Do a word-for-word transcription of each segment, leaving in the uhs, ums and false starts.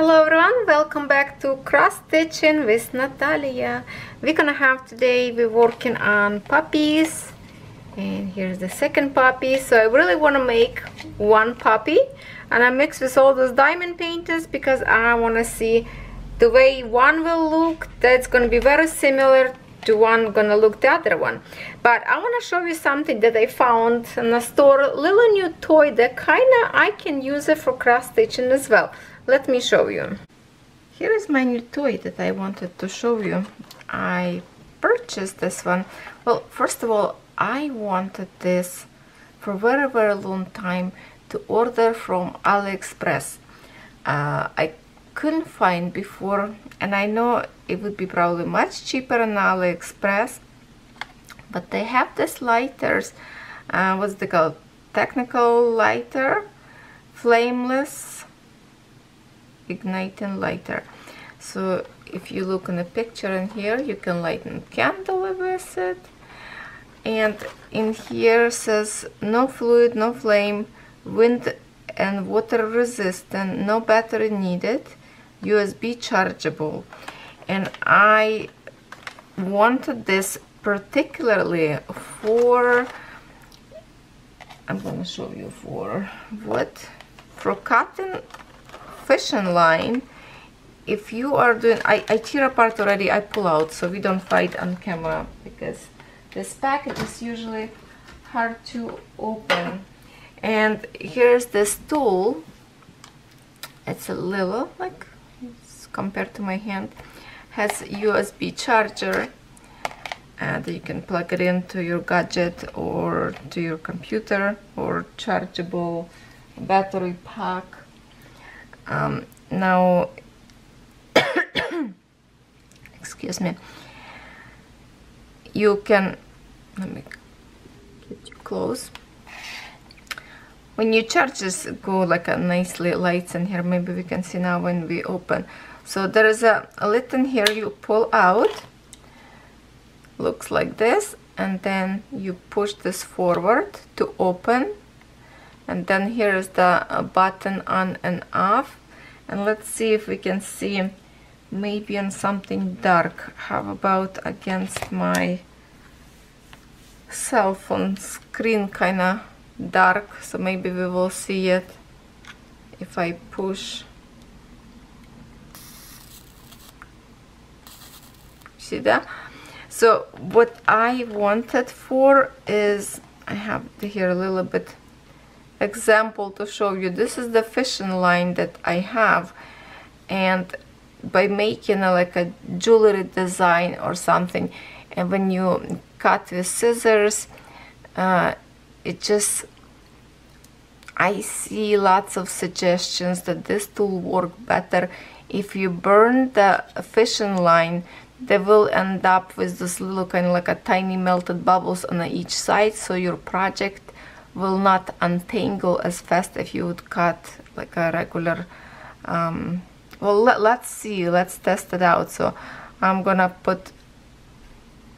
Hello everyone, welcome back to cross stitching with Natalia. We're gonna have today, we're working on puppies, and here's the second puppy. So I really want to make one puppy, and I mix with all those diamond painters because I want to see the way one will look. That's going to be very similar to one gonna look the other one. But I want to show you something that I found in the store, a little new toy that kind of I can use it for cross stitching as well. Let me show you. Here is my new toy that I wanted to show you. I purchased this one. Well, first of all, I wanted this for very, very long time to order from AliExpress. Uh, I couldn't find before, and I know it would be probably much cheaper on AliExpress, but they have these lighters. Uh, what's they called? Technical lighter, flameless, igniting lighter. So if you look in the picture in here, you can light a candle with it, and in here says no fluid, no flame, wind and water resistant, no battery needed, U S B chargeable. And I wanted this particularly for, I'm going to show you for what, for cotton fishing line. If you are doing, I, I tear apart already, I pull out so we don't fight on camera, because this package is usually hard to open. And here's this tool. It's a little like, compared to my hand, has U S B charger, and you can plug it into your gadget or to your computer or chargeable battery pack. Um, now, excuse me, you can, let me get you close. When you charge this, go like a nicely lights in here. Maybe we can see now when we open. So there is a, a lid in here you pull out, looks like this, and then you push this forward to open. And then here is the uh, button on and off. And let's see if we can see maybe on something dark. How about against my cell phone screen, kind of dark, so maybe we will see it if I push. See that? So what I wanted for is, I have here a little bit example to show you. This is the fishing line that I have, and by making a, like a jewelry design or something, and when you cut with scissors, uh, it just, I see lots of suggestions that this tool work better. If you burn the fishing line, they will end up with this little kind of like a tiny melted bubbles on each side, so your project will not untangle as fast if you would cut like a regular um, well, let, let's see, let's test it out. So I'm gonna put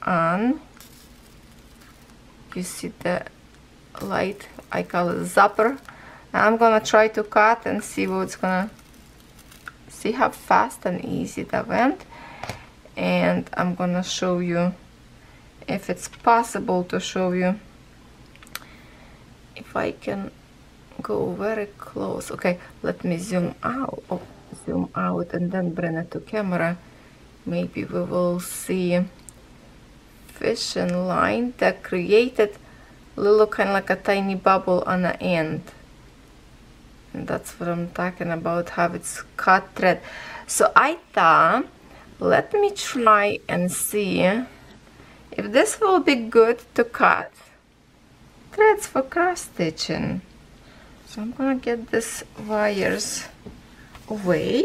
on, you see the light, I call it zapper. I'm gonna try to cut and see what's gonna, see how fast and easy that went, and I'm gonna show you if it's possible to show you. If I can go very close. Okay, let me zoom out, oh, zoom out and then bring it to camera. Maybe we will see fishing line that created little kind of like a tiny bubble on the end. And that's what I'm talking about, how it's cut thread. So I thought, let me try and see if this will be good to cut threads for cross stitching. So I'm gonna get these wires away,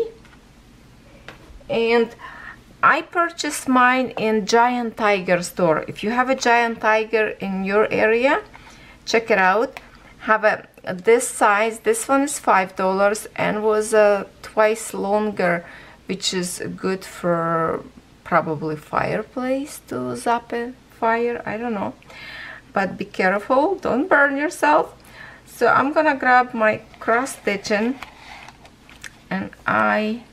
and I purchased mine in Giant Tiger store. If you have a Giant Tiger in your area, check it out. Have a this size. This one is five dollars and was uh, twice longer, which is good for probably fireplace to zap a fire. I don't know. But be careful, don't burn yourself. So I'm gonna grab my cross stitching, and I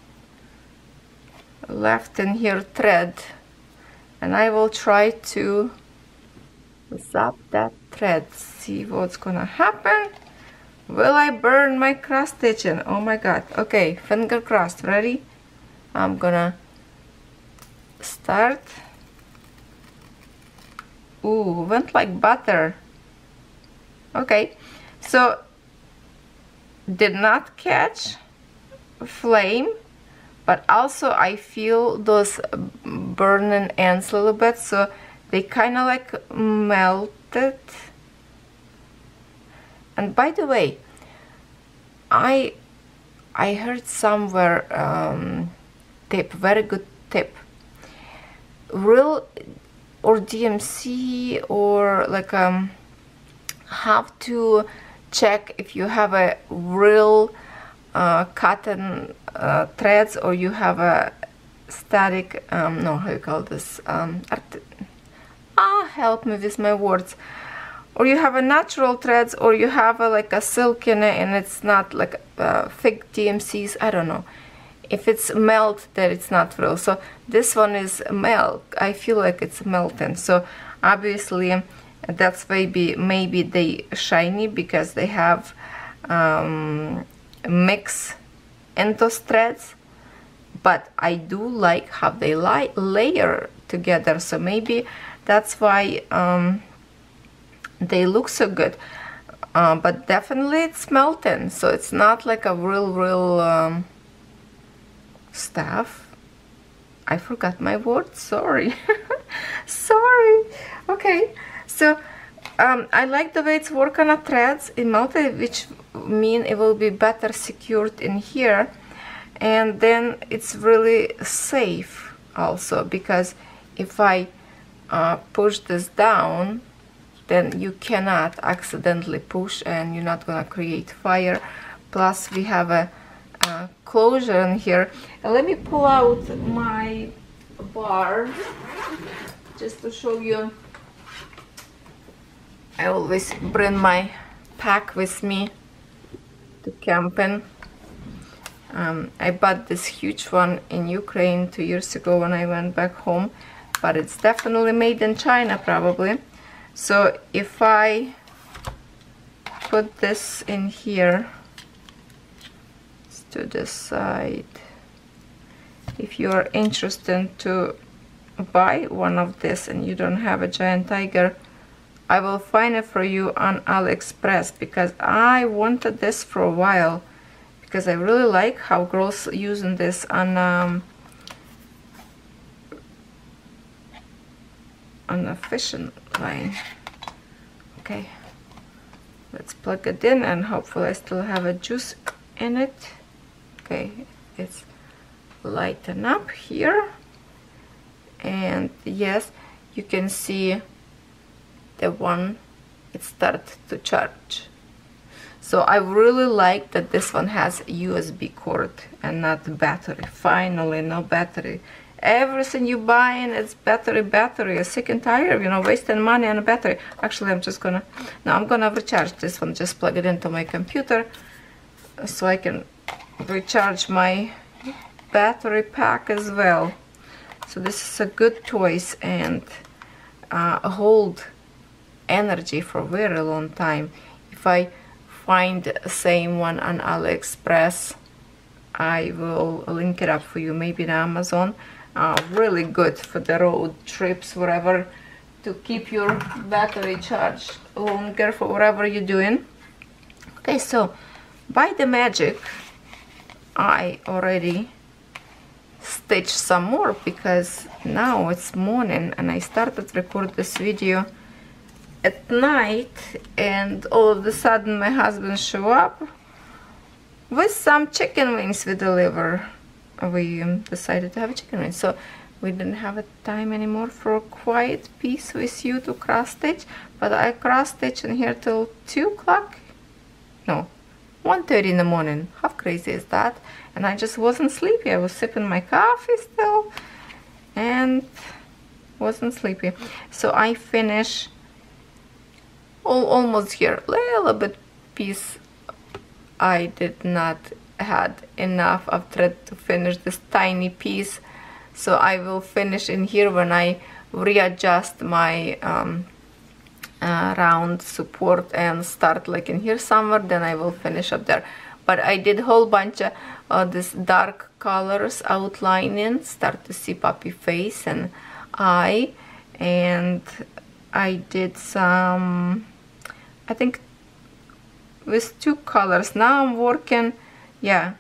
left in here thread, and I will try to zap that thread, see what's gonna happen. Will I burn my cross stitching? Oh my god. Okay, finger crossed. Ready? I'm gonna start. Ooh, went like butter. Okay, so did not catch flame, but also I feel those burning ends a little bit, so they kind of like melted. And by the way, I I heard somewhere um, tip, very good tip, real or D M C or like um have to check if you have a real uh, cotton uh, threads or you have a static um, no how you call this um, art ah help me with my words. Or you have a natural threads, or you have a, like a silk in it, and it's not like uh, thick D M Cs. I don't know if it's melt that it's not real. So this one is melt. I feel like it's melting. So obviously that's maybe maybe they shiny because they have um, mix into threads. But I do like how they lie layer together. So maybe that's why. Um, They look so good, uh, but definitely it's melting, so it's not like a real, real um, stuff. I forgot my word. Sorry, sorry. Okay, so um, I like the way it's working on threads. It melted, which mean it will be better secured in here, and then it's really safe also because if I uh, push this down, then you cannot accidentally push and you're not gonna create fire. Plus we have a, a closure in here. And let me pull out my bar just to show you. I always bring my pack with me to camping. Um, I bought this huge one in Ukraine two years ago when I went back home, but it's definitely made in China probably. So if I put this in here, let's do this side. If you are interested to buy one of this and you don't have a Giant Tiger, I will find it for you on AliExpress because I wanted this for a while because I really like how girls using this on um, on a fishing line. Okay, let's plug it in and hopefully I still have a juice in it. Okay, it's lighten up here, and yes, you can see the one it started to charge. So I really like that this one has U S B cord and not battery. Finally, no battery. Everything you buying, it's battery, battery. I'm sick and tired, you know, wasting money on a battery. Actually, I'm just gonna, no, I'm gonna recharge this one. Just plug it into my computer so I can recharge my battery pack as well. So this is a good choice and uh, hold energy for a very long time. If I find the same one on AliExpress, I will link it up for you, maybe on Amazon. Uh, really good for the road trips, wherever, to keep your battery charged longer for whatever you're doing. Okay, so by the magic I already stitched some more because now it's morning and I started to record this video at night, and all of a sudden my husband show up with some chicken wings we deliver. We decided to have a chicken wing, so we didn't have a time anymore for a quiet piece with you to cross stitch, but I cross stitch in here till two o'clock, no, one thirty in the morning. How crazy is that? And I just wasn't sleepy. I was sipping my coffee still and wasn't sleepy. So I finish all, almost here, little bit piece I did not had enough of thread to finish this tiny piece, so I will finish in here when I readjust my um, uh, round support and start like in here somewhere, then I will finish up there. But I did whole bunch of uh, this dark colors outlining, start to see puppy face and eye, and I did some, I think with two colors. Now I'm working, yeah,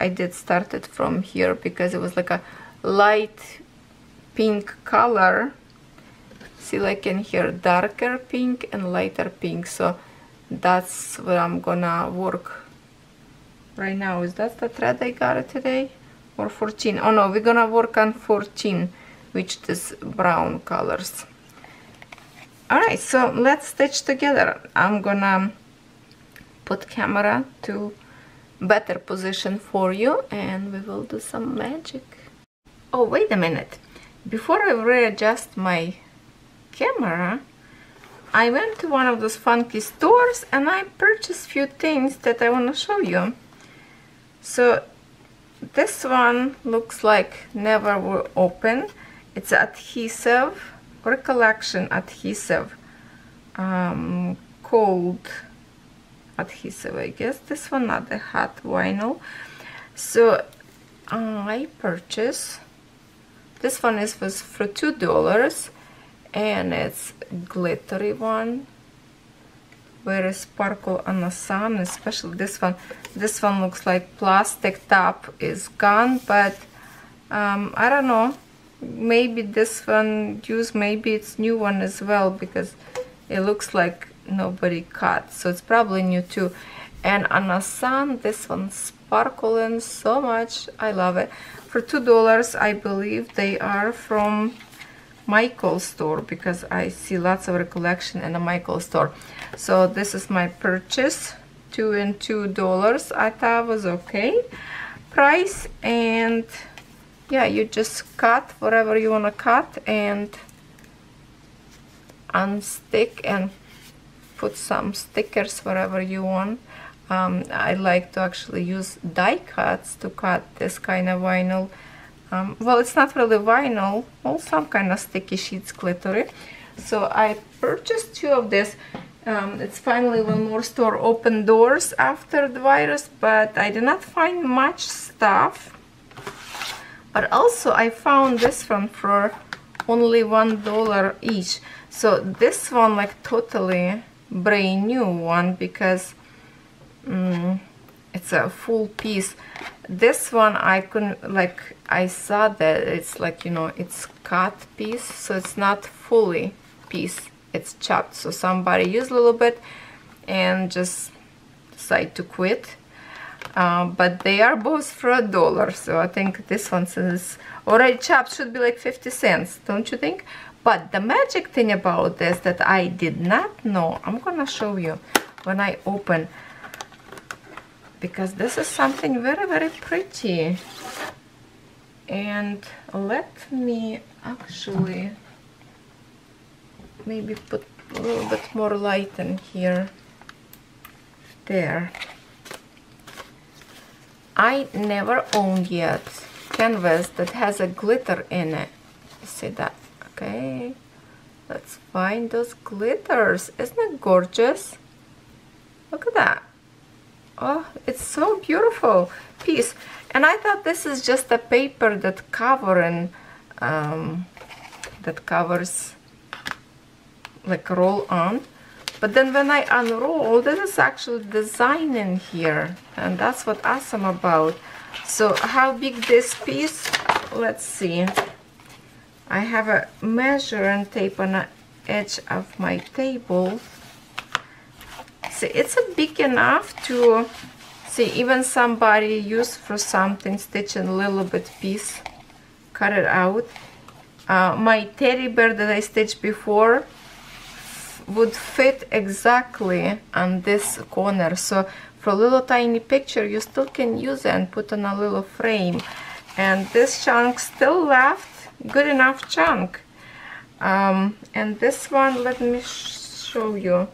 I did start it from here because it was like a light pink color. See, like in here, darker pink and lighter pink, so that's what I'm gonna work right now. Is that the thread I got today? Or fourteen? Oh no, we're gonna work on fourteen, which is brown colors. Alright, so let's stitch together. I'm gonna put camera to better position for you and we will do some magic. Oh, wait a minute. Before I readjust my camera, I went to one of those funky stores and I purchased few things that I want to show you. So this one looks like never were opened. It's adhesive or collection adhesive, um, cold adhesive, I guess. This one, not the hot vinyl. So I purchased this one. Is was for two dollars, and it's glittery one, very sparkle on the sun, especially this one. This one looks like plastic top is gone, but um, I don't know. Maybe this one used, maybe it's new one as well, because it looks like nobody cut, so it's probably new too. And on the sun, this one's sparkling so much, I love it. For two dollars, I believe they are from Michael's store, because I see lots of recollection in a Michael's store. So this is my purchase, two and two dollars. I thought was okay price, and yeah, you just cut whatever you want to cut and unstick and put some stickers wherever you want. Um, I like to actually use die cuts to cut this kind of vinyl. Um, well, it's not really vinyl, well, some kind of sticky sheets, glittery. So I purchased two of this. Um, it's finally one more store open doors after the virus, but I did not find much stuff. But also I found this one for only one dollar each. So this one, like, totally brand new one, because um, it's a full piece. This one I couldn't, like, I saw that it's like, you know, it's cut piece, so it's not fully piece, it's chopped. So somebody used a little bit and just decided to quit. Uh, but they are both for a dollar, so I think this one is already chopped, should be like fifty cents, don't you think? But the magic thing about this that I did not know, I'm gonna show you when I open, because this is something very, very pretty. And let me actually maybe put a little bit more light in here. There. I never owned yet canvas that has a glitter in it. You see that? Okay. Let's find those glitters. Isn't it gorgeous? Look at that. Oh, it's so beautiful piece. And I thought this is just a paper that covering, um, that covers like roll on. But then when I unroll, this is actually design in here, and that's what awesome about. So how big this piece? Let's see. I have a measuring tape on the edge of my table. See, it's a big enough to see even somebody used for something, stitching a little bit piece, cut it out. Uh, my teddy bear that I stitched before would fit exactly on this corner, so for a little tiny picture you still can use it and put on a little frame. And this chunk still left, good enough chunk. Um, and this one, let me sh show you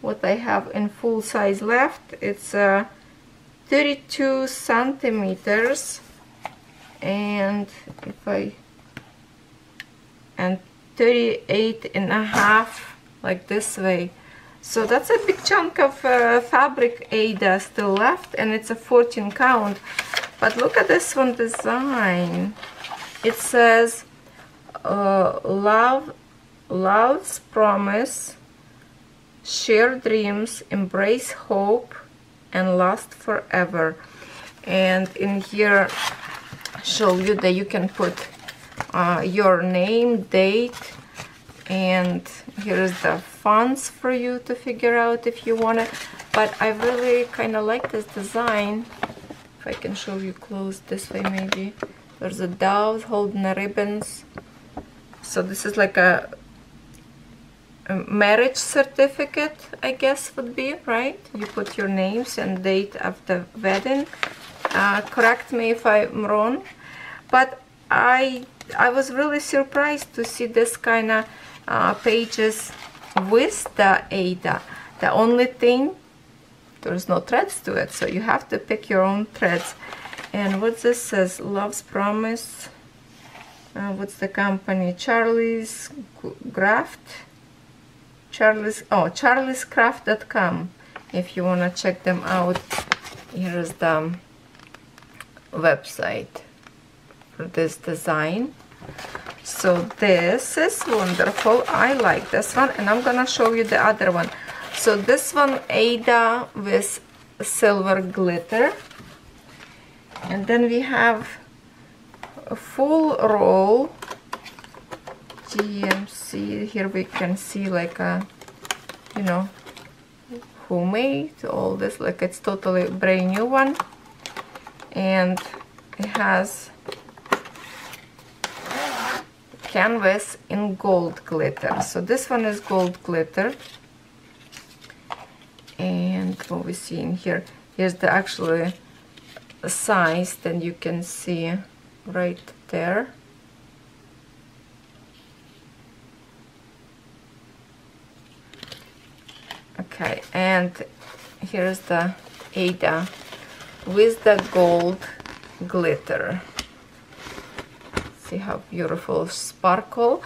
what I have in full size left. It's a thirty-two centimeters, and if I and thirty-eight and a half, like this way. So that's a big chunk of uh, fabric Ada still left, and it's a fourteen count. But look at this one design. It says uh, love, love's promise, share dreams, embrace hope, and last forever. And in here, show you that you can put uh, your name, date, and here is the fonts for you to figure out if you want it. But I really kind of like this design. If I can show you close this way, maybe there's a dove holding the ribbons. So this is like a, a marriage certificate, I guess, would be right. You put your names and date of the wedding. Uh, correct me if I'm wrong, but I I was really surprised to see this kind of uh, pages with the Ada. The only thing, there's no threads to it, so you have to pick your own threads. And what this says, Love's Promise. Uh, what's the company? Charles Craft. Charles. Oh, Charles Craft dot com. If you wanna check them out, here is the website for this design. So this is wonderful. I like this one, and I'm gonna show you the other one. So this one, Ada with silver glitter, and then we have a full roll D M C. Here we can see like a, you know, who made all this, like it's totally brand new one, and it has canvas in gold glitter. So this one is gold glitter, and what we see in here, here's the actually size, then you can see right there. Okay, and here's the Ada with the gold glitter. How beautiful sparkle.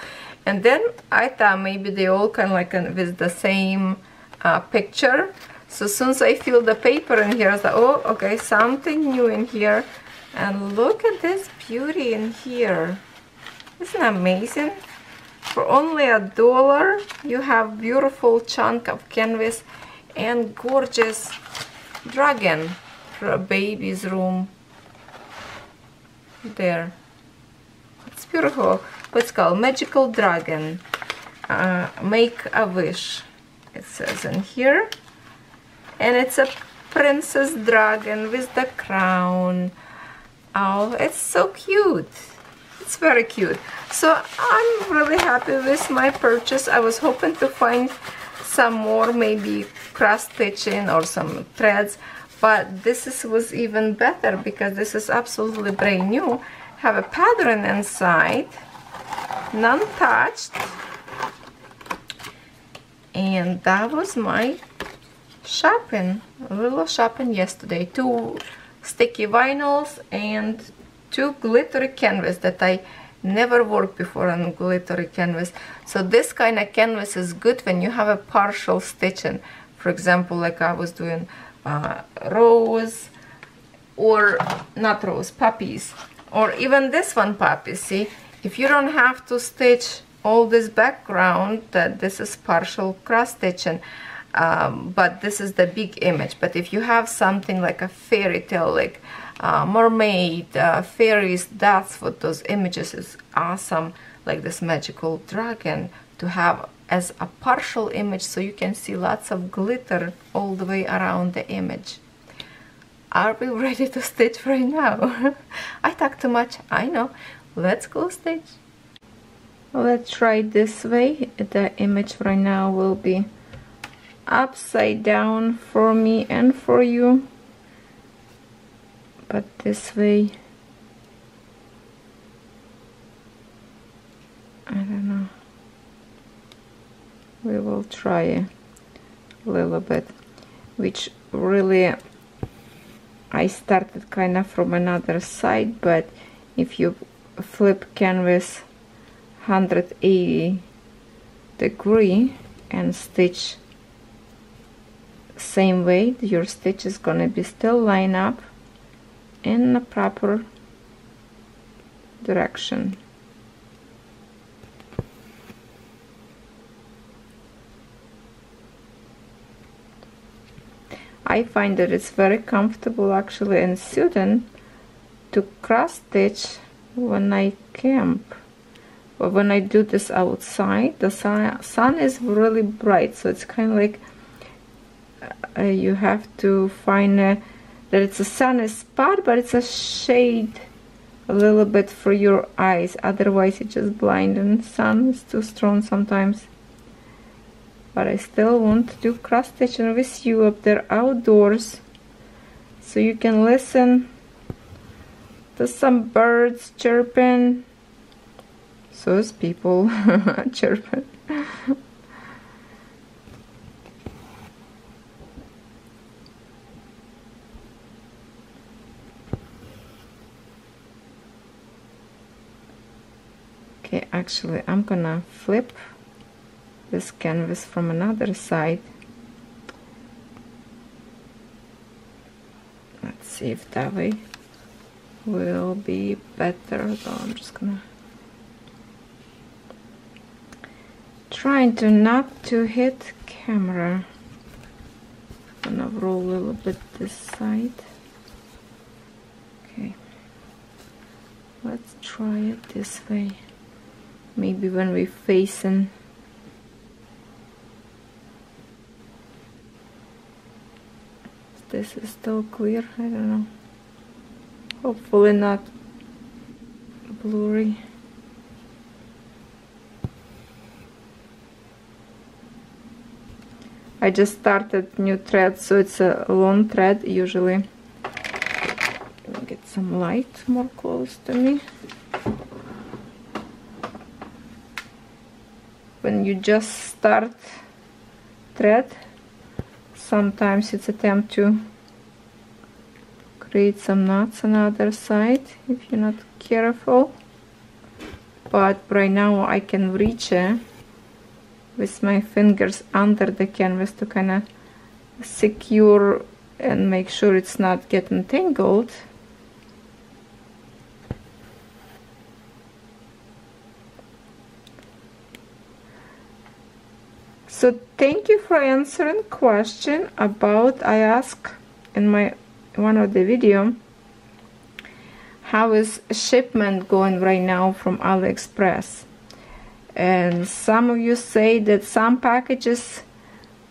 And then I thought maybe they all kind of like with the same uh, picture. So as soon as I feel the paper in here, I was like, oh, okay, something new in here. And look at this beauty in here. Isn't it amazing? For only a dollar, you have beautiful chunk of canvas and gorgeous dragon for a baby's room. There. It's beautiful. What's called Magical Dragon. Uh, make a wish, it says in here. And it's a princess dragon with the crown. Oh, it's so cute. It's very cute. So I'm really happy with my purchase. I was hoping to find some more, maybe cross stitching or some threads, but this is, was even better because this is absolutely brand new. Have a pattern inside, non-touched, and that was my shopping, a little shopping yesterday. Two sticky vinyls and two glittery canvas that I never worked before on glittery canvas. So this kind of canvas is good when you have a partial stitching, for example, like I was doing uh, rose, or not rose, poppies. Or even this one, puppy, see? If you don't have to stitch all this background, that this is partial cross-stitching, um, but this is the big image. But if you have something like a fairy tale, like uh, mermaid, uh, fairies, that's what those images is awesome, like this magical dragon, to have as a partial image so you can see lots of glitter all the way around the image. Are we ready to stitch right now? I talk too much, I know. Let's go stitch. Let's try this way. The image right now will be upside down for me and for you. But this way, I don't know. We will try a little bit, which really I started kind of from another side, but if you flip canvas one hundred eighty degree and stitch same way, your stitch is gonna be still line up in the proper direction. I find that it's very comfortable actually in Sweden to cross stitch when I camp, but when I do this outside, the sun, sun is really bright, so it's kind of like uh, you have to find a, that it's a sunny spot, but it's a shade a little bit for your eyes, otherwise it's just blind and sun is too strong sometimes. But I still want to do cross stitching with you up there outdoors, so you can listen to some birds chirping, so is people chirping. Okay, actually I'm gonna flip this canvas from another side. Let's see if that way will be better. So I'm just gonna trying to not to hit camera. Gonna roll a little bit this side. Okay, let's try it this way. Maybe when we're facing this is still clear, I don't know. Hopefully not blurry. I just started new thread, so it's a long thread usually. Get some light more close to me. When you just start thread, sometimes it's attempt to create some knots on the other side if you're not careful, but right now I can reach it with my fingers under the canvas to kind of secure and make sure it's not getting tangled. So thank you for answering question about, I asked in my one of the video, how is shipment going right now from AliExpress? And some of you say that some packages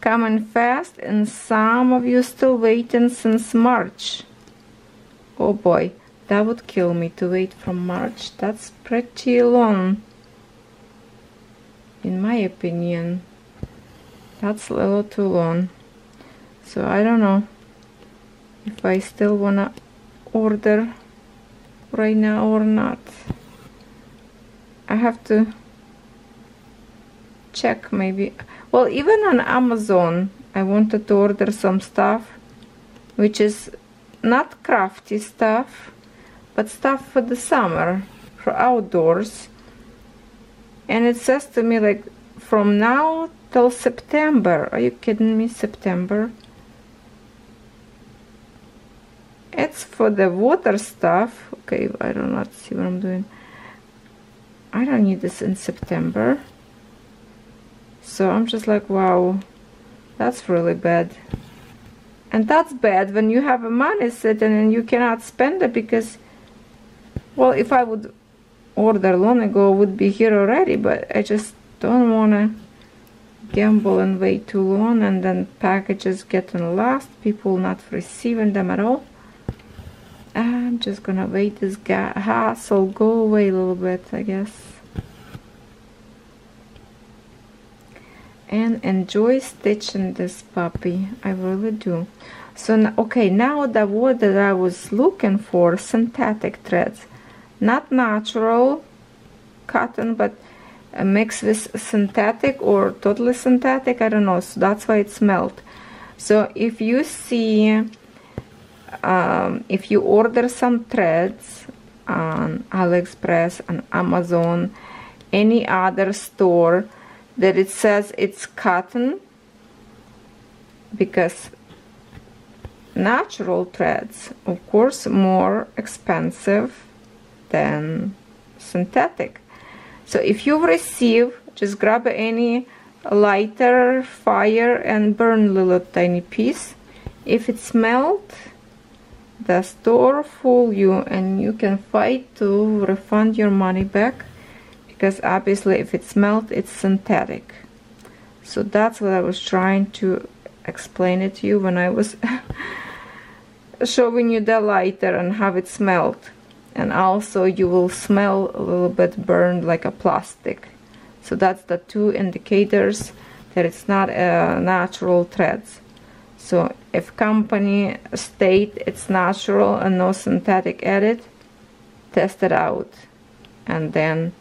coming fast and some of you still waiting since March. Oh boy, that would kill me to wait from March. That's pretty long, in my opinion. That's a little too long, so I don't know if I still wanna order right now or not. I have to check maybe. Well, even on Amazon I wanted to order some stuff which is not crafty stuff, but stuff for the summer, for outdoors, and it says to me like from now till September. Are you kidding me? September? It's for the water stuff. Okay, I do not see what I'm doing. I don't need this in September. So I'm just like, wow, that's really bad. And that's bad when you have money sitting and you cannot spend it because, well, if I would order long ago, it would be here already, but I just don't want to gamble and wait too long and then packages getting lost, people not receiving them at all. I'm just gonna wait this hassle go away a little bit, I guess, and enjoy stitching this puppy. I really do. So okay, now the word that I was looking for, synthetic threads, not natural cotton, but mixed with synthetic or totally synthetic, I don't know. So that's why it's melt. So if you see um, if you order some threads on AliExpress, on Amazon, any other store that it says it's cotton, because natural threads of course more expensive than synthetic. So if you receive, just grab any lighter, fire, and burn little tiny piece. If it's melt, the store fool you and you can fight to refund your money back, because obviously if it's melt it's synthetic. So that's what I was trying to explain it to you when I was showing you the lighter and how it smelled. And also you will smell a little bit burned like a plastic. So that's the two indicators that it's not a uh, natural threads. So if company state it's natural and no synthetic added, test it out and then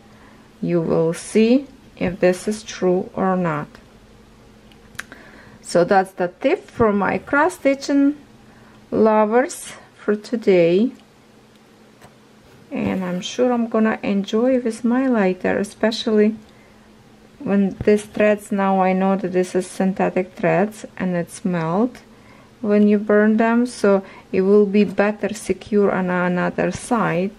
you will see if this is true or not. So that's the tip for my cross stitching lovers for today. And I'm sure I'm gonna enjoy with my lighter, especially when this threads, now I know that this is synthetic threads and it's melt when you burn them, so it will be better secure on another side.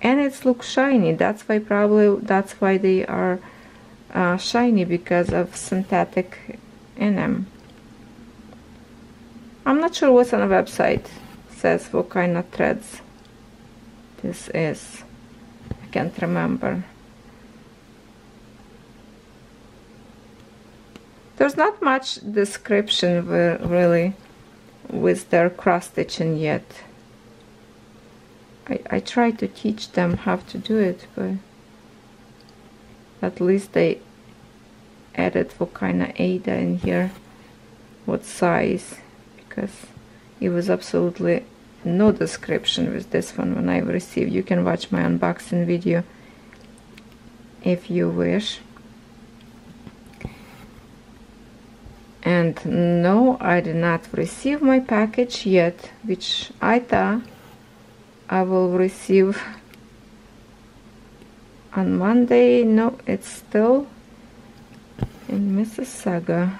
And it looks shiny, that's why probably that's why they are uh, shiny, because of synthetic in them. I'm not sure what's on the website says what kind of threads this is. I can't remember. There's not much description really with their cross stitching yet. I, I try to teach them how to do it, but at least they added what kind of Ada in here, what size, because it was absolutely no description with this one when I received. You can watch my unboxing video if you wish. And no, I did not receive my package yet, which I thought I will receive on Monday. No, it's still in Mississauga.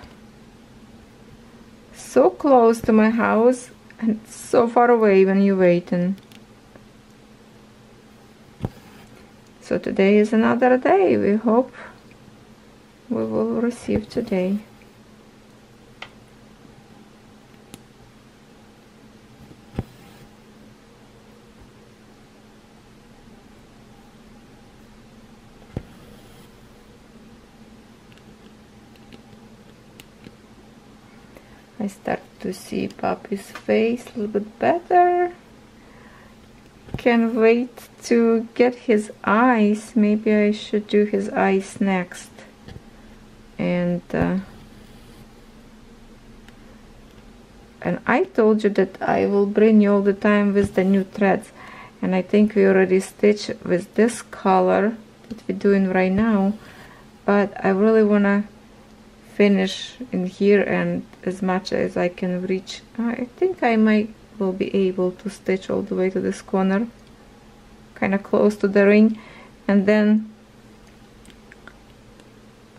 So close to my house and so far away when you're waiting. So today is another day. We hope we will receive today. I start to see Poppy's face a little bit better. Can't wait to get his eyes. Maybe I should do his eyes next. And uh, and I told you that I will bring you all the time with the new threads. And I think we already stitched with this color that we're doing right now. But I really wanna finish in here and as much as I can reach. I think I might will be able to stitch all the way to this corner, kind of close to the ring, and then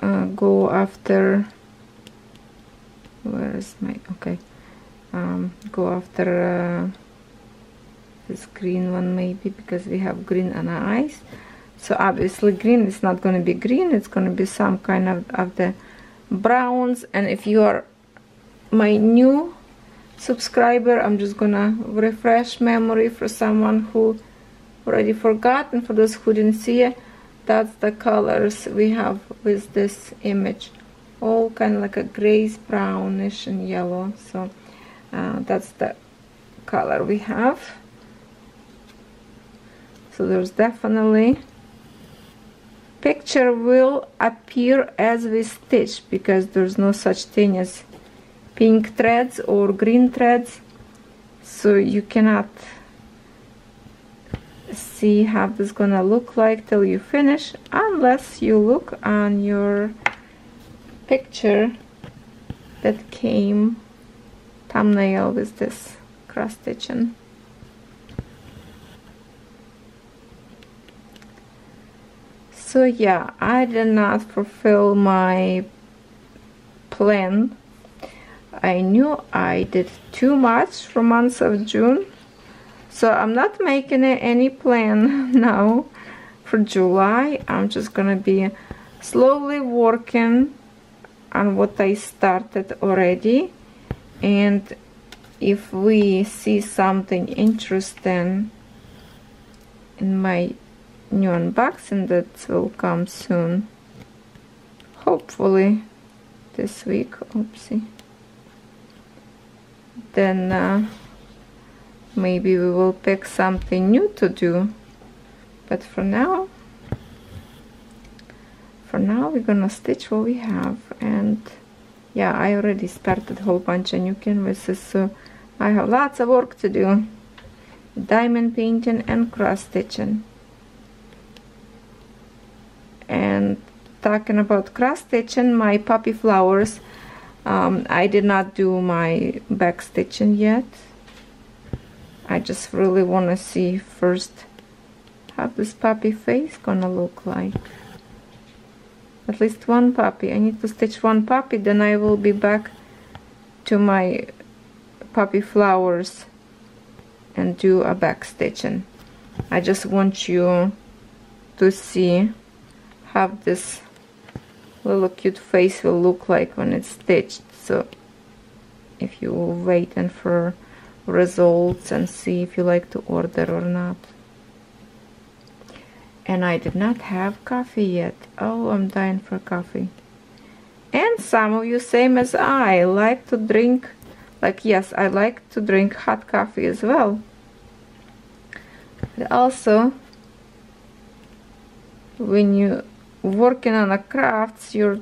uh, go after, where is my, okay, um, go after uh, this green one maybe, because we have green on our eyes. So obviously green is not going to be green, it's going to be some kind of, of the browns. And if you are my new subscriber, I'm just gonna refresh memory for someone who already forgot, and for those who didn't see it, that's the colors we have with this image, all kind of like a grayish, brownish, and yellow. So uh, that's the color we have. So there's definitely picture will appear as we stitch, because there's no such thing as pink threads or green threads, so you cannot see how this is gonna look like till you finish, unless you look on your picture that came thumbnail with this cross stitching. So yeah, I did not fulfill my plan. I knew I did too much for month of June, so I'm not making any plan now for July. I'm just gonna be slowly working on what I started already, and if we see something interesting in my new unboxing that will come soon, hopefully this week, oopsie, then uh, maybe we will pick something new to do. But for now, for now we're gonna stitch what we have. And yeah, I already started a whole bunch of new canvases, so I have lots of work to do. Diamond painting and cross stitching. And talking about cross stitching, my poppy flowers, um, I did not do my back stitching yet. I just really want to see first how this puppy face gonna look like. At least one puppy. I need to stitch one puppy, then I will be back to my puppy flowers and do a back stitching. I just want you to see how this little cute face will look like when it's stitched. So if you were waiting for results and see if you like to order or not. And I did not have coffee yet. Oh, I'm dying for coffee. And some of you, same as I, like to drink, like, yes, I like to drink hot coffee as well. But also, when you're working on a crafts, you're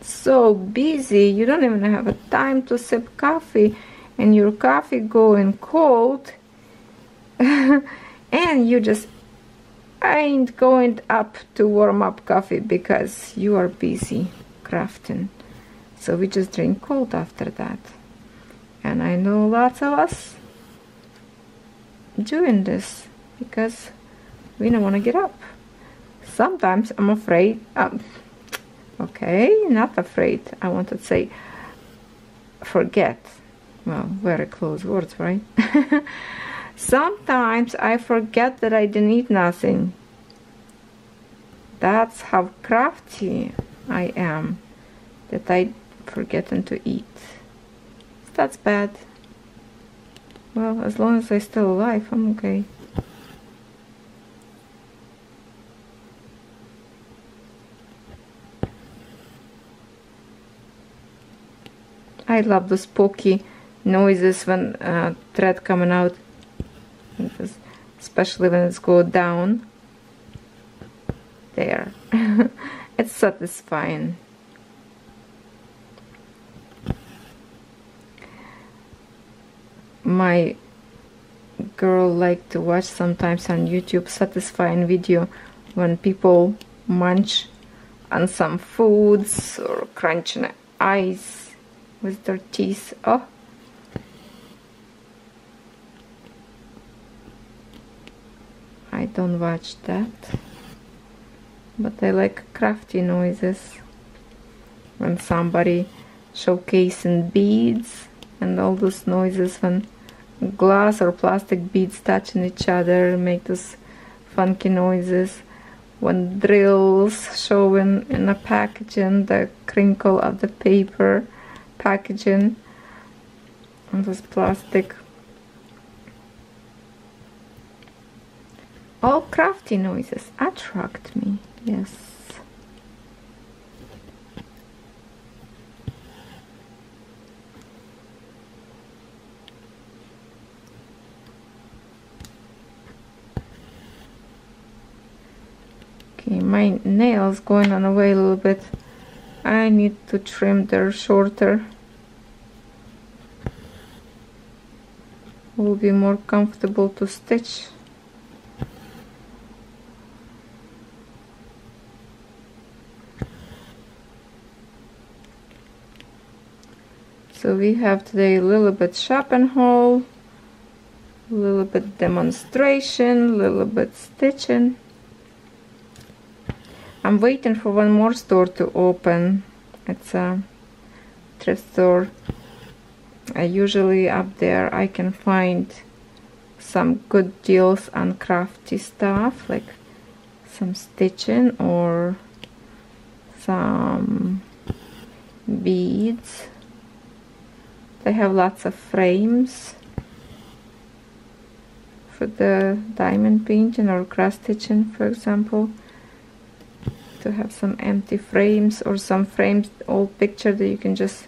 so busy, you don't even have a time to sip coffee, and your coffee going cold, and you just ain't going up to warm up coffee because you are busy crafting. So we just drink cold after that. And I know lots of us doing this because we don't want to get up. Sometimes I'm afraid, um, okay, not afraid, I want to say forget. Well, very close words, right? Sometimes I forget that I didn't eat nothing. That's how crafty I am, that I forgetting to eat. That's bad. Well, as long as I'm still alive, I'm okay. I love those pokey noises when uh, thread coming out, especially when it's go down there. It's satisfying. My girl like to watch sometimes on YouTube satisfying video when people munch on some foods or crunching ice with their teeth. Oh, I don't watch that, but I like crafty noises when somebody showcasing beads and all those noises when glass or plastic beads touching each other make those funky noises, when drills showing in a packaging the crinkle of the paper packaging and those plastic. All crafty noises attract me, yes. Okay, my nails going on away a little bit. I need to trim them shorter. Will be more comfortable to stitch. So we have today a little bit shopping haul, little bit demonstration, little bit stitching. I'm waiting for one more store to open. It's a thrift store. I usually up there I can find some good deals on crafty stuff, like some stitching or some beads. They have lots of frames for the diamond painting or cross stitching, for example. To have some empty frames or some frames, old picture that you can just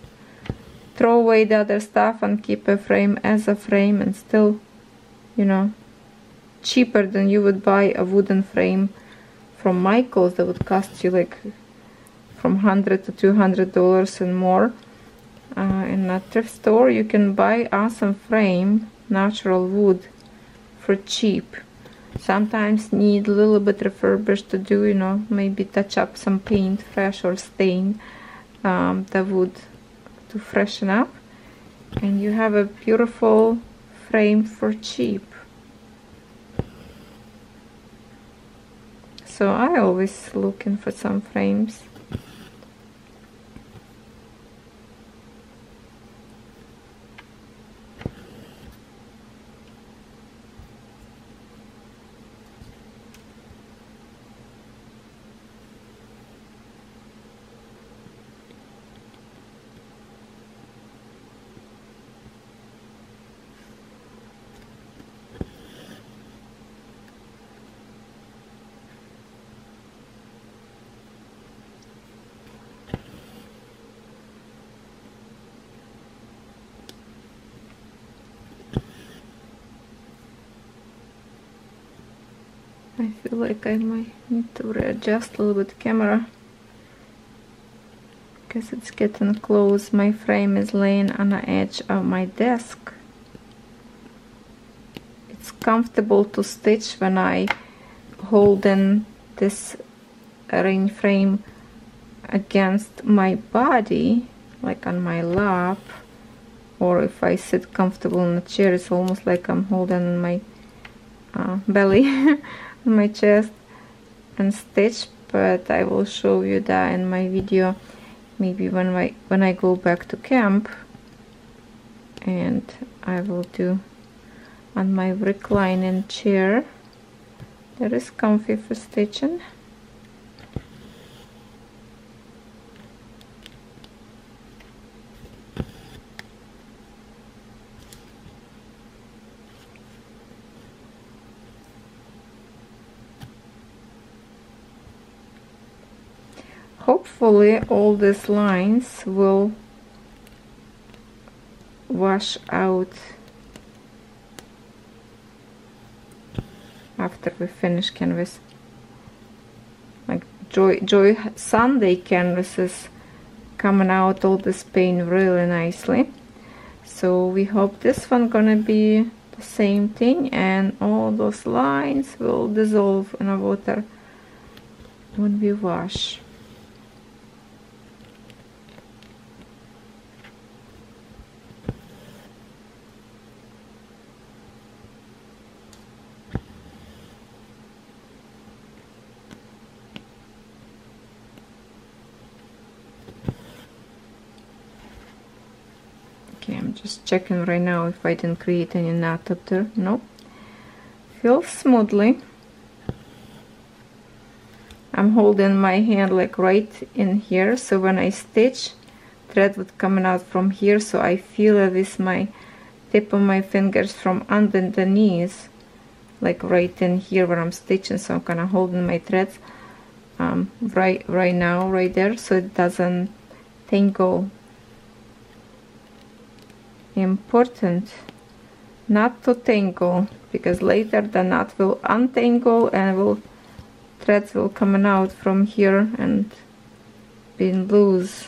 throw away the other stuff and keep a frame as a frame, and still, you know, cheaper than you would buy a wooden frame from Michael's that would cost you like from one hundred to two hundred dollars and more. Uh, in a thrift store you can buy awesome frame, natural wood, for cheap. Sometimes need a little bit refurbished to do, you know, maybe touch up some paint fresh or stain um, the wood to freshen up, and you have a beautiful frame for cheap. So I always looking for some frames. I feel like I might need to readjust a little bit the camera because it's getting close. My frame is laying on the edge of my desk. It's comfortable to stitch when I hold in this rain frame against my body, like on my lap, or if I sit comfortable in a chair, it's almost like I'm holding my uh, belly. My chest and stitch, but I will show you that in my video maybe when I when I go back to camp, and I will do on my reclining chair that is comfy for stitching. Hopefully all these lines will wash out after we finish canvas. Like Joy, Joy Sunday canvases coming out all this paint really nicely. So we hope this one gonna be the same thing, and all those lines will dissolve in the water when we wash. Checking right now if I didn't create any knot up there. No, feels smoothly. I'm holding my hand like right in here, so when I stitch, thread would coming out from here, so I feel it with my tip of my fingers from under the knees, like right in here where I'm stitching. So I'm kind of holding my threads um, right right now, right there, so it doesn't tangle. Important not to tangle, because later the knot will untangle and will threads will coming out from here and being loose.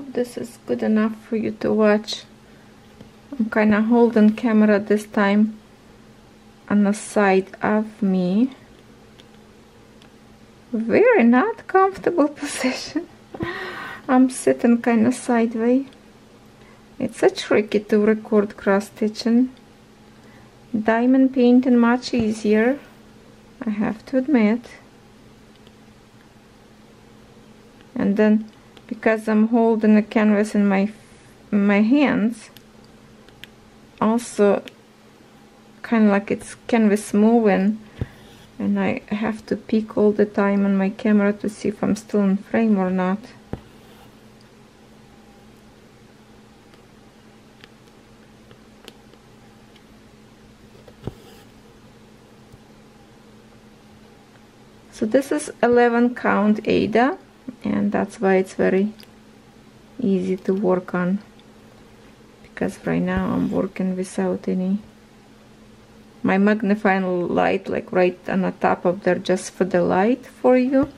hope this is good enough for you to watch. I'm kind of holding camera this time on the side of me. Very not comfortable position. I'm sitting kind of sideways. It's a tricky to record cross-stitching. Diamond painting much easier, I have to admit. And then because I'm holding the canvas in my in my hands, also kind of like it's canvas moving, and I have to peek all the time on my camera to see if I'm still in frame or not. So this is eleven count Ada, and that's why it's very easy to work on, because right now I'm working without any. My magnifying light, like right on the top of there, just for the light for you,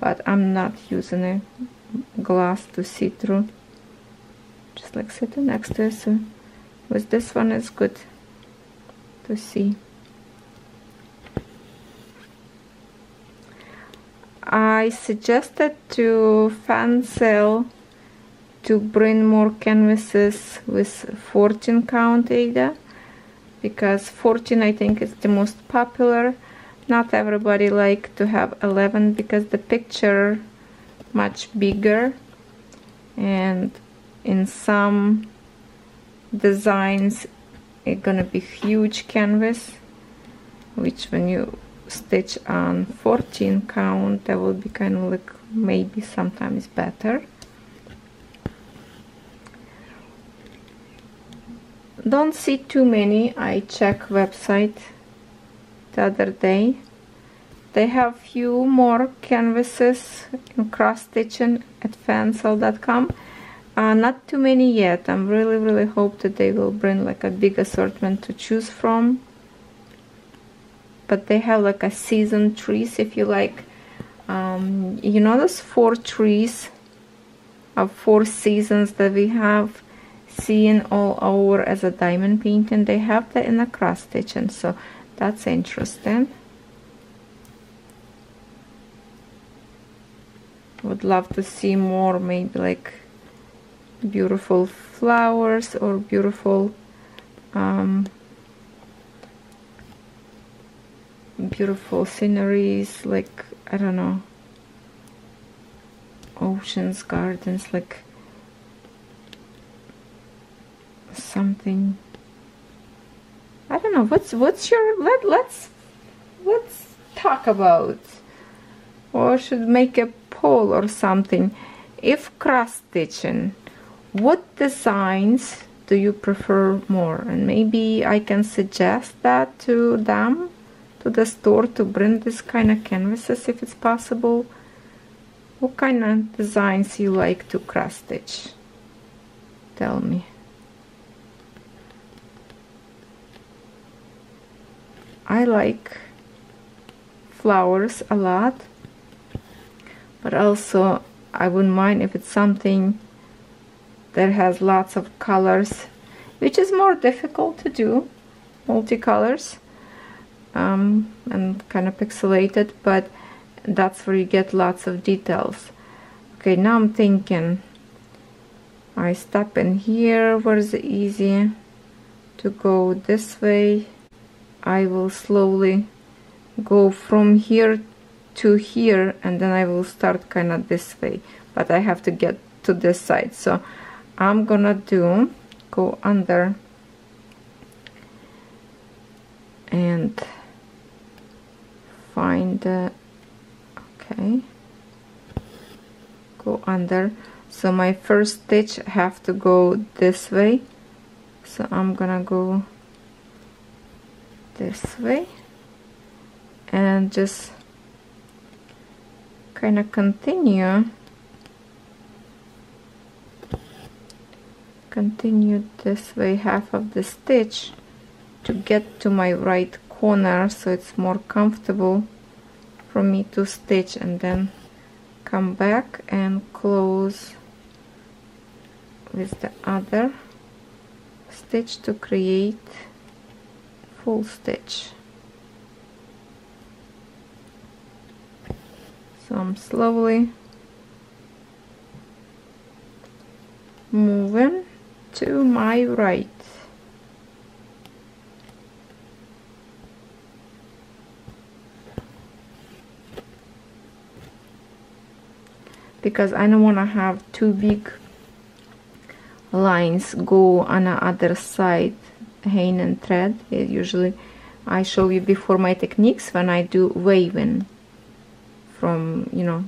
but I'm not using a glass to see through, just like sitting next to it. So with this one it's good to see. I suggested to Fansells to bring more canvases with fourteen count Ada, because fourteen I think is the most popular. Not everybody like to have eleven because the picture much bigger, and in some designs it's gonna be huge canvas, which when you stitch on fourteen count that will be kind of like maybe sometimes better. Don't see too many. I check website the other day, they have few more canvases in cross stitching at fansells dot com. Uh, not too many yet. I'm really really hope that they will bring like a big assortment to choose from. But they have like a season trees, if you like. Um, you know those four trees of four seasons that we have seen all over as a diamond painting? They have that in a cross stitching, so that's interesting. Would love to see more, maybe like beautiful flowers or beautiful um, beautiful sceneries, like I don't know, oceans, gardens, like something. I don't know what's what's your let let's let's talk about, or should make a poll or something. If cross stitching, what designs do you prefer more? And maybe I can suggest that to them, the store, to bring this kind of canvases if it's possible. What kind of designs you like to cross stitch? Tell me. I like flowers a lot, but also I wouldn't mind if it's something that has lots of colors, which is more difficult to do, multicolors. Um, and kind of pixelated, but that's where you get lots of details. Okay, now I'm thinking, I stop in here, where is it easy to go this way. I will slowly go from here to here, and then I will start kind of this way, but I have to get to this side. So I'm gonna do go under and find uh, okay, go under. So my first stitch I have to go this way, so I'm gonna go this way and just kind of continue continue this way half of the stitch to get to my right corner, so it's more comfortable for me to stitch, and then come back and close with the other stitch to create full stitch. So I'm slowly moving to my right. Because I don't want to have too big lines go on the other side hand and thread. It usually I show you before my techniques when I do waving from, you know,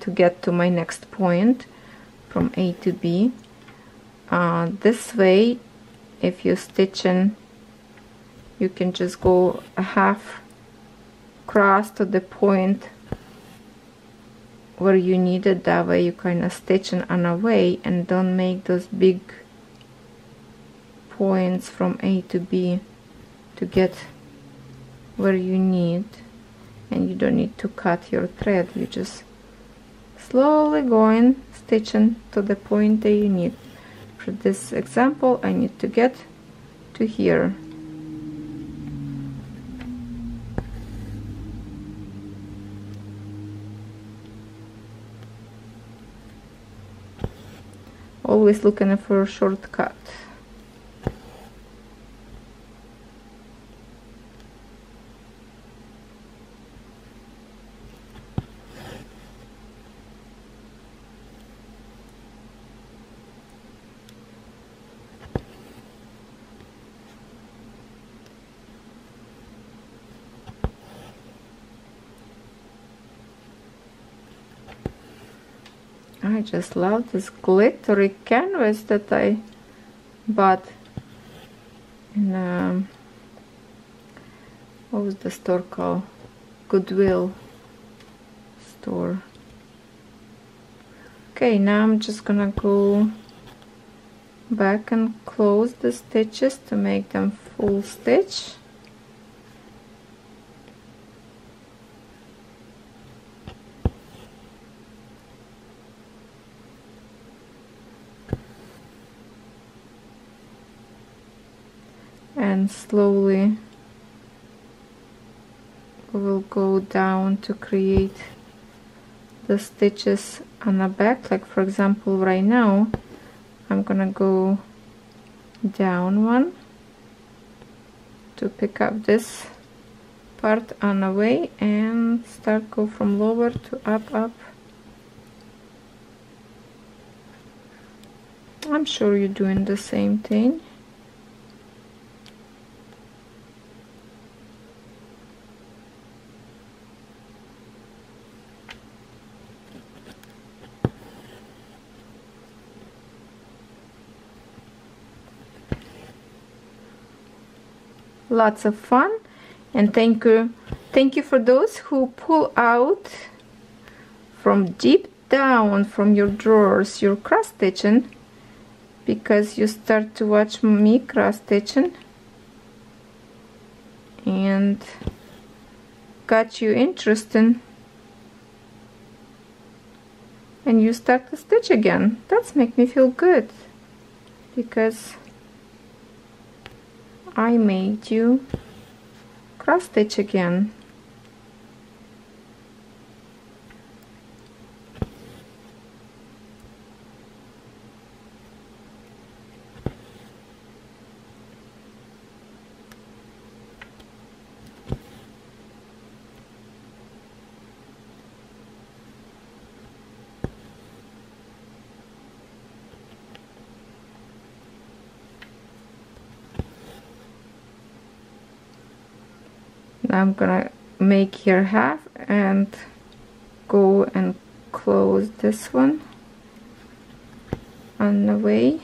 to get to my next point from A to B. Uh, this way, if you're stitching, you can just go a half cross to the point where you need it. That way you kind of stitch in on a way and don't make those big points from A to B to get where you need, and you don't need to cut your thread. You just slowly going stitching to the point that you need. For this example, I need to get to here. Always looking for a shortcut. I just love this glittery canvas that I bought in, um, what was the store called? Goodwill store. Okay, now I'm just gonna go back and close the stitches to make them full stitch. And slowly we will go down to create the stitches on the back. Like for example, right now I'm gonna go down one to pick up this part on the way and start go from lower to up up. I'm sure you're doing the same thing. Lots of fun, and thank you thank you for those who pull out from deep down from your drawers your cross stitching, because you start to watch me cross stitching and got you interested, and you start to stitch again. That's make me feel good, because I made you cross stitch again. I'm gonna make here half and go and close this one on the way.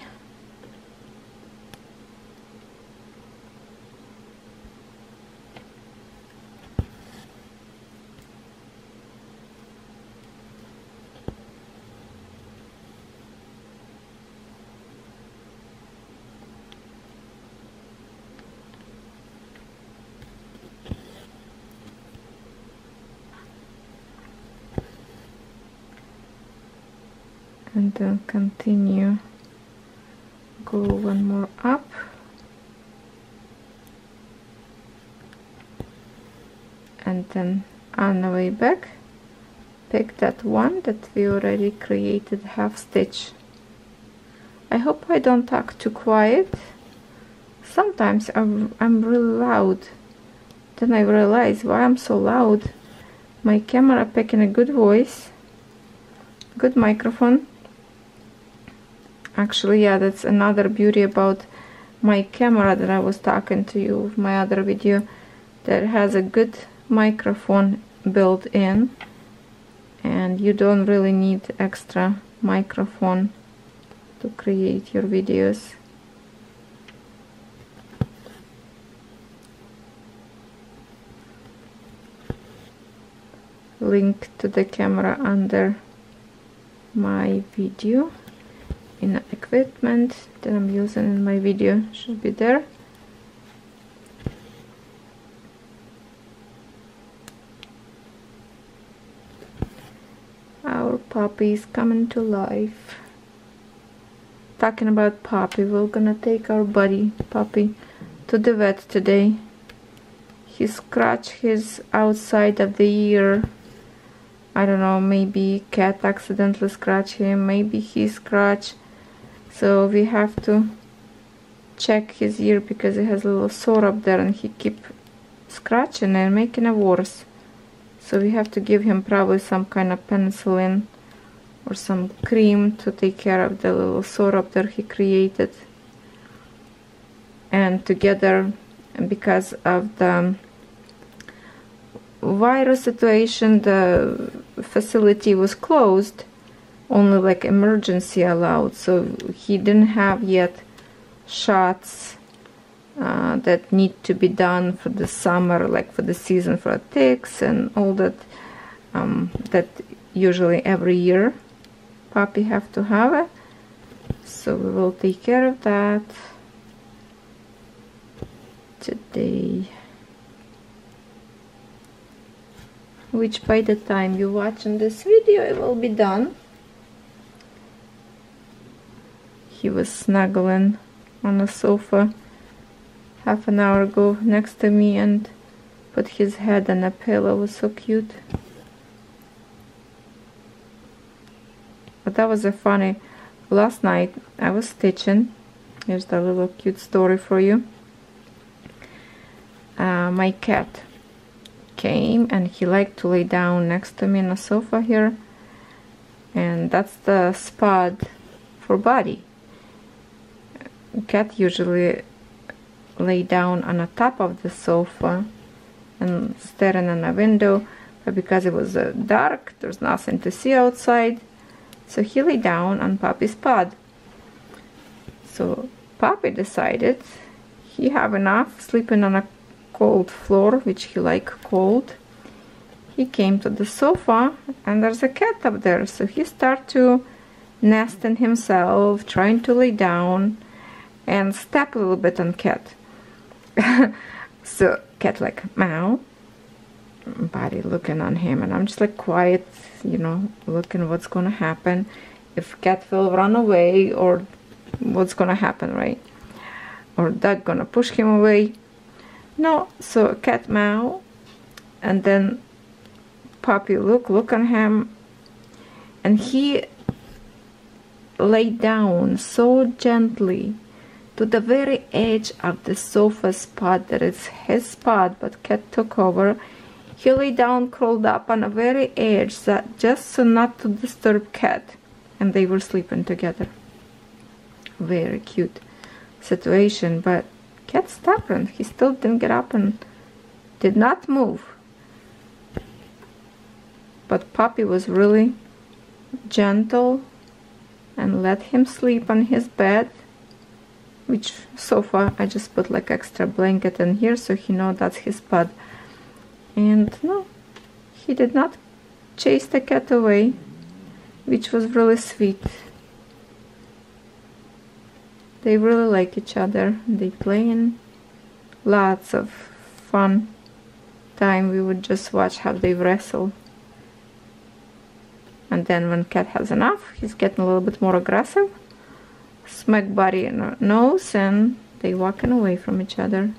and then continue, go one more up, and then on the way back pick that one that we already created half stitch. I hope I don't talk too quiet. Sometimes I'm, I'm really loud, then I realize why I'm so loud. My camera picking a good voice, good microphone. Actually, yeah, that's another beauty about my camera that I was talking to you with my other video, that has a good microphone built in, and you don't really need extra microphone to create your videos. Link to the camera under my video in the equipment that I'm using in my video, should be there. Our puppy is coming to life. Talking about puppy, we're gonna take our buddy puppy to the vet today. He scratched his outside of the ear. I don't know, maybe cat accidentally scratched him, maybe he scratched. So we have to check his ear because it has a little sore up there and he keep scratching and making it worse. So we have to give him probably some kind of penicillin or some cream to take care of the little sore up there he created. And together, because of the virus situation, the facility was closed, only like emergency allowed, so he didn't have yet shots uh, that need to be done for the summer, like for the season for ticks and all that, um, that usually every year puppy have to have it. So we will take care of that today, which by the time you're watching this video it will be done. He was snuggling on the sofa half an hour ago next to me and put his head on a pillow. It was so cute. But that was a funny, last night I was stitching, here's the little cute story for you. Uh, my cat came and he liked to lay down next to me on the sofa here, and that's the spot for body. Cat usually lay down on the top of the sofa and staring on a window, but because it was uh, dark, there's nothing to see outside, so he lay down on puppy's pod. So puppy decided he have enough sleeping on a cold floor, which he like cold. He came to the sofa and there's a cat up there, so he start to nesting himself, trying to lay down and step a little bit on cat. So cat like meow, body looking on him, and I'm just like quiet, you know, looking what's gonna happen, if cat will run away or what's gonna happen, right? Or dog gonna push him away. No, so cat meow, and then puppy look, look on him, and he lay down so gently to the very edge of the sofa spot that is his spot, but cat took over. He lay down, curled up on the very edge, that just so not to disturb cat, and they were sleeping together. Very cute situation, but cat stubborn, he still didn't get up and did not move. But puppy was really gentle and let him sleep on his bed, which sofa I just put like extra blanket in here so he know that's his bed. And no, he did not chase the cat away, which was really sweet. They really like each other, they playing, lots of fun time. We would just watch how they wrestle. And then when cat has enough, he's getting a little bit more aggressive. Smack body and nose, and they walking away from each other.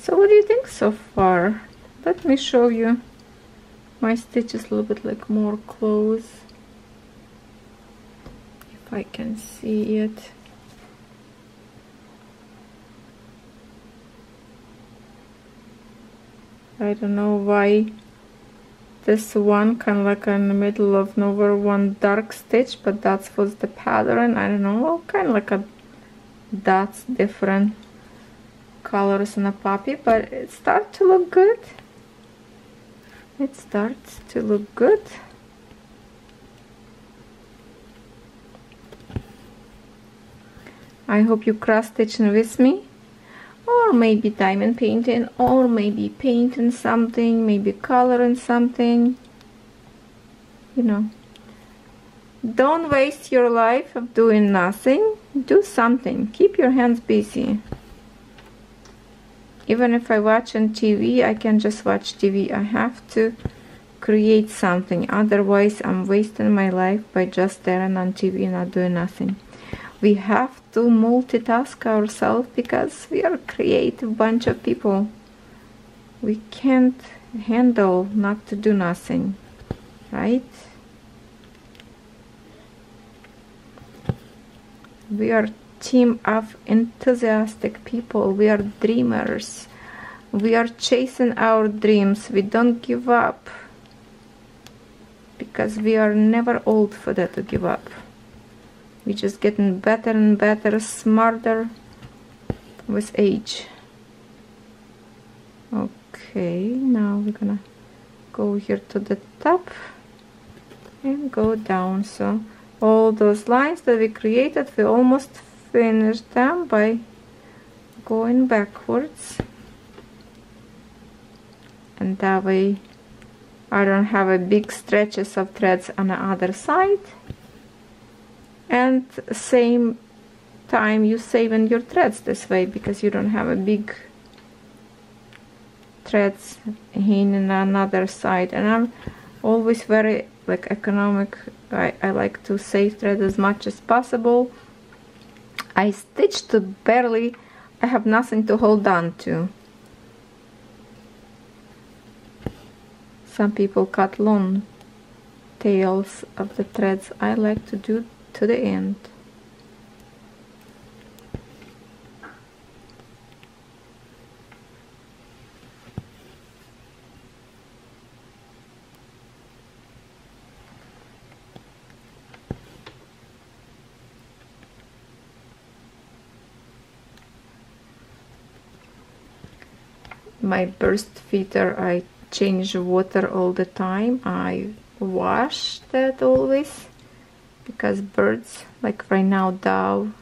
So what do you think so far? Let me show you my stitches a little bit like more close, if I can see it. I don't know why this one kind of like in the middle of nowhere, one dark stitch, but that was the pattern. I don't know, kind of like a that's different colors in a puppy, but it starts to look good. It starts to look good. I hope you cross stitching with me, or maybe diamond painting, or maybe painting something, maybe coloring something. You know, don't waste your life of doing nothing. Do something. Keep your hands busy. Even if I watch on T V, I can just watch T V. I have to create something. Otherwise, I'm wasting my life by just staring on T V and not doing nothing. We have to multitask ourselves because we are a creative bunch of people. We can't handle not to do nothing, right? We are team of enthusiastic people. We are dreamers. We are chasing our dreams. We don't give up because we are never old for that to give up. We're just getting better and better, smarter with age. Okay, now we're gonna go here to the top and go down. So all those lines that we created, we almost finish them by going backwards, and that way I don't have a big stretches of threads on the other side, and same time you saving your threads this way because you don't have a big threads hanging on another side. And I'm always very like economic. I, I like to save thread as much as possible. I stitched to barely, I have nothing to hold on to. Some people cut long tails of the threads. I like to do to the end. My burst feeder, I change water all the time. I wash that always because birds, like right now, dove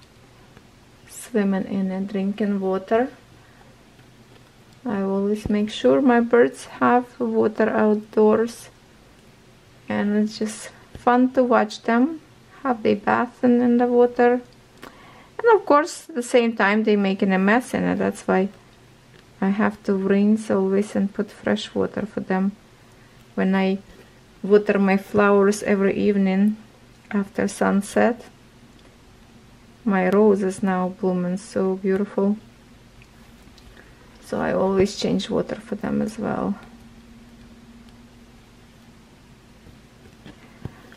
swimming in and drinking water. I always make sure my birds have water outdoors, and it's just fun to watch them have they bathing in the water. And of course, at the same time, they making a mess in it. That's why I have to rinse always and put fresh water for them. When I water my flowers every evening after sunset, my roses now blooming so beautiful. So I always change water for them as well.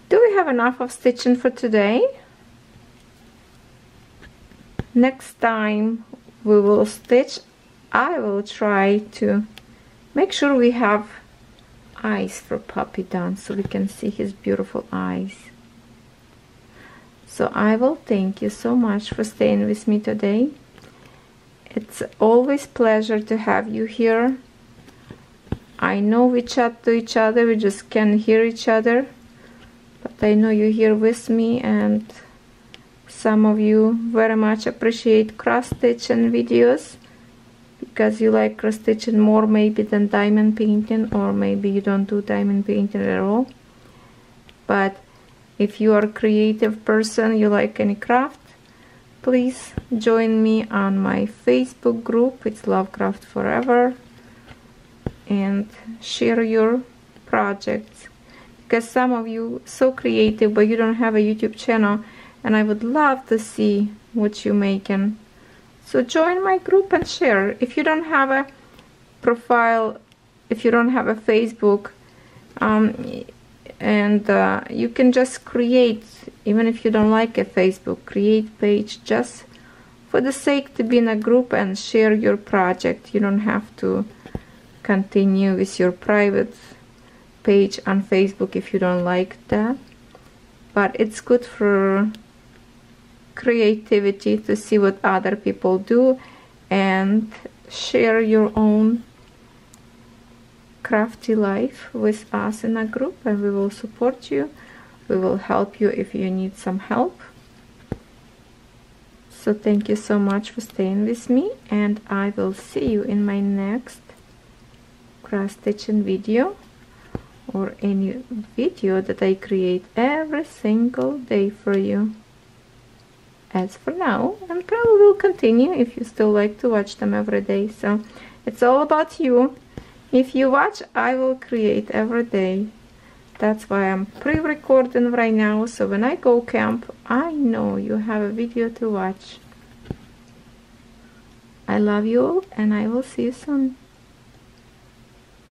Do we have enough of stitching for today? Next time we will stitch. I will try to make sure we have eyes for puppy done so we can see his beautiful eyes. So I will thank you so much for staying with me today, It's always pleasure to have you here. I know we chat to each other, we just can't hear each other, but I know you're here with me, and some of you very much appreciate cross-stitching videos because you like cross-stitching more maybe than diamond painting, or maybe you don't do diamond painting at all. But if you are a creative person, you like any craft, please join me on my Facebook group. It's Lovecraft Forever, and share your projects, because some of you so creative but you don't have a YouTube channel, and I would love to see what you're making. So join my group and share. If you don't have a profile, if you don't have a Facebook, um, and uh, you can just create, even if you don't like a Facebook, create page just for the sake to be in a group and share your project. You don't have to continue with your private page on Facebook if you don't like that. But it's good for creativity to see what other people do and share your own crafty life with us in a group, and we will support you. We will help you if you need some help. So thank you so much for staying with me, and I will see you in my next cross stitching video, or any video that I create every single day for you. As for now, and probably will continue if you still like to watch them every day. So it's all about you. If you watch, I will create every day. That's why I'm pre-recording right now, so when I go camp, I know you have a video to watch. I love you all, and I will see you soon.